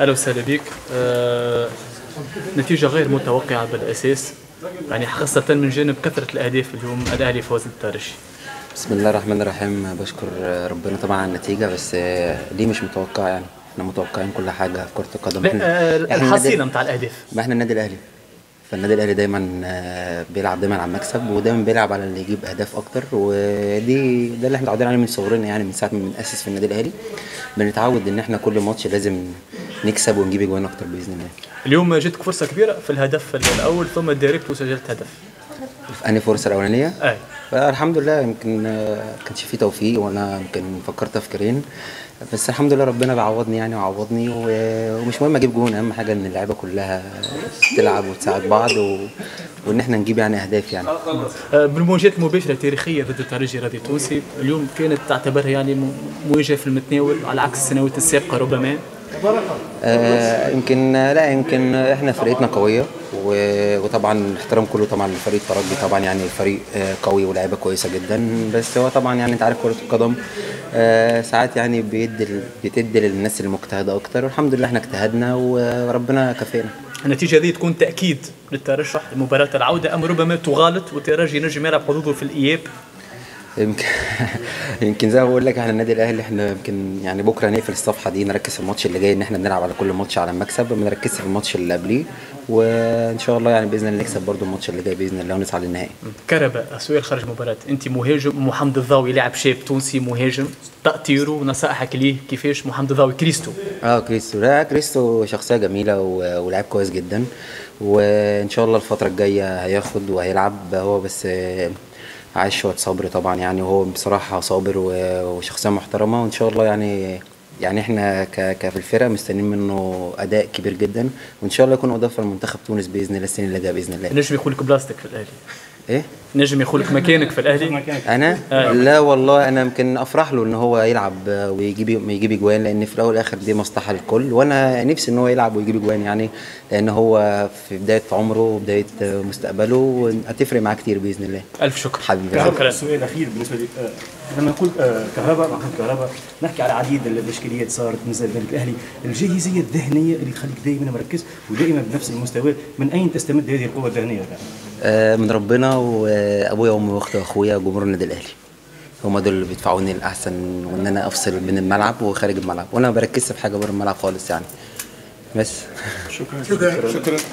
اهلا وسهلا بك. نتيجه غير متوقعه بالاساس، يعني خاصه من جانب كثره الاهداف اليوم، الاهلي فوز الترجي. بسم الله الرحمن الرحيم، بشكر ربنا طبعا على النتيجه، بس دي مش متوقعه، يعني احنا متوقعين كل حاجه في كره القدم. الحصيله بتاع الاهداف، ما احنا النادي الاهلي، فالنادي الاهلي دايما بيلعب دايما على المكسب، ودايما بيلعب على اللي يجيب اهداف اكتر، ودي ده اللي احنا متعودين عليه من صغرنا، يعني من ساعه ما بنأسس في النادي الاهلي بنتعود ان احنا كل ماتش لازم نكسب ونجيب اجوان اكتر باذن الله. اليوم جاتك فرصه كبيره في الهدف الاول ثم الدايركت وسجلت هدف. أنهي فرصه الاولانيه؟ اي. فالحمد لله، يمكن ما كانش في توفيق، وانا يمكن فكرت تفكيرين، بس الحمد لله ربنا بيعوضني يعني وعوضني، ومش مهم اجيب جون، اهم حاجه ان اللعيبه كلها تلعب وتساعد بعض وان احنا نجيب يعني اهداف يعني. بالمواجهات المباشره التاريخيه ضد الترجي الرياضي التونسي، اليوم كانت تعتبرها يعني مواجهه في المتناول على عكس السنوات السابقه ربما. يمكن لا، يمكن احنا فرقتنا قويه، وطبعا احترام كله طبعا لفريق الترجي، طبعا يعني فريق قوي ولاعيبه كويسه جدا، بس هو طبعا يعني انت عارف كره القدم ساعات يعني بتدي للناس المجتهده اكتر، والحمد لله احنا اجتهدنا وربنا كفانا. النتيجه دي تكون تاكيد للترشح لمباراه العوده، ام ربما تغالط والترجي ينجم يلعب حظوظه في الاياب؟ يمكن زي ما بقول لك، احنا النادي الاهلي احنا يمكن يعني بكره نقفل الصفحه دي، نركز في الماتش اللي جاي ان احنا بنلعب على كل ماتش على المكسب، ما نركزش في الماتش اللي قبليه، وان شاء الله يعني باذن الله نكسب برده الماتش اللي جاي باذن الله ونسعى للنهائي. كهربا، سؤال خارج مباراه، انت مهاجم، محمد الضوي لاعب شاب تونسي مهاجم، تاطيره ونصائحك ليه كيفاش محمد الضوي؟ كريستو كريستو، لا كريستو شخصيه جميله ولاعب كويس جدا، وان شاء الله الفتره الجايه هياخد وهيلعب هو، بس عايش شويه صبر طبعا يعني، وهو بصراحه صابر وشخصيه محترمه، وان شاء الله يعني احنا في الفرقه مستنيين منه اداء كبير جدا، وان شاء الله يكون اضافه لمنتخب تونس باذن الله السنه اللي جايه باذن الله. نجم يخولك بلاستيك في الاهلي؟ ايه؟ نجم يخولك مكانك في الاهلي؟ انا؟ لا والله، انا يمكن افرح له ان هو يلعب ويجيب اجوان، لان في الاول والاخر دي مصلحه للكل، وانا نفسي ان هو يلعب ويجيب اجوان يعني، لان هو في بدايه عمره وبدايه مستقبله، هتفرق معاه كتير باذن الله. الف شكر حبيبي. السؤال الاخير بالنسبه لي، لما نقول كهربا نحكي على عديد الاشكاليات صارت من النادي الاهلي، الجاهزيه الذهنيه اللي تخليك دائما مركز ودائما بنفس المستوى، من اين تستمد هذه القوه الذهنيه؟ من ربنا، وابويا وامي واختي واخويا جمهور النادي الاهلي، هم دول اللي بيدفعوني الاحسن، وان انا افصل بين الملعب وخارج الملعب، وانا ما بركزش في حاجه بره الملعب خالص يعني، بس شكرا.